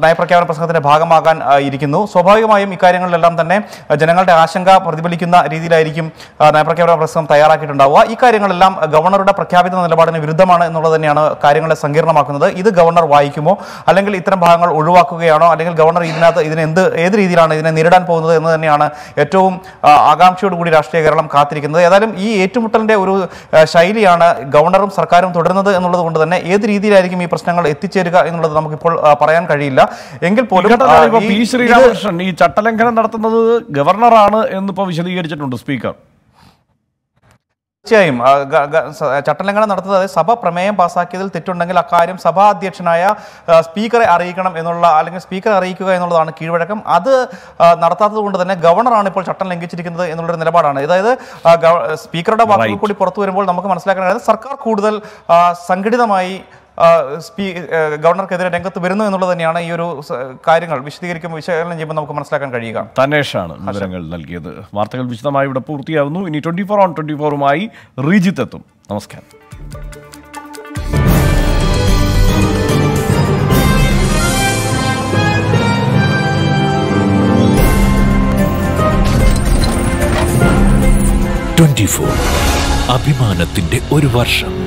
Naipaka Pasaka, Bagamagan, Irikino, Sobayama, Mikaran Lalam, the name, General Ashenka, Portibulikina, Ridi Irikim, Naipaka Prasam, Tayarak and Dawa, Ikaran Lam, Governor of Prakavit and the Labadan Vidaman and Nolaniana, Karinga Sangirna Makanda, either Governor Waikimo, Alangal Itram Bangal, Uruakuyano, Adangal Governor Idna, either in the Edridan, Niradan Pondo, and Nana, Etum, Agam Shud, Udashagalam Katrik, and the other E. Etumutande Uru Shailiana. Governor of Sarkarum Todana, another one of the Edri, Irikimi personal Ethicherica, and Lamakipol, Parayan Kadilla, Engel Polita, Peace Revolution, Chatalanka, Governor Anna, and the provisionally to speaker. Chatalanga Nartha, Sabah, Prameem, Pasakil, Titunangala Karim, Sabah, Diachanaya, Speaker Arikanam, Enola, Aling, Speaker Arika, and Olana Kirakam, other Nartha under the Governor on a Chatan language in the Enola Nebadana, either Speaker of Bakukudi Portu, Namakan Slack, and Sarkar Kudal, Sankidamai. Uh, speak, uh, Governor Kedar Denka to Birno and Lodaniana, Euro Kiringal, which the Rikimishel and Japan of Comanslak and Kariga. Taneshan, Marangal, Marthal Vishamai, Purti Avnu, in twenty four on twenty four Mai, Rigitatum. Namaskar. twenty four Abhimanatinde Oru Varsham.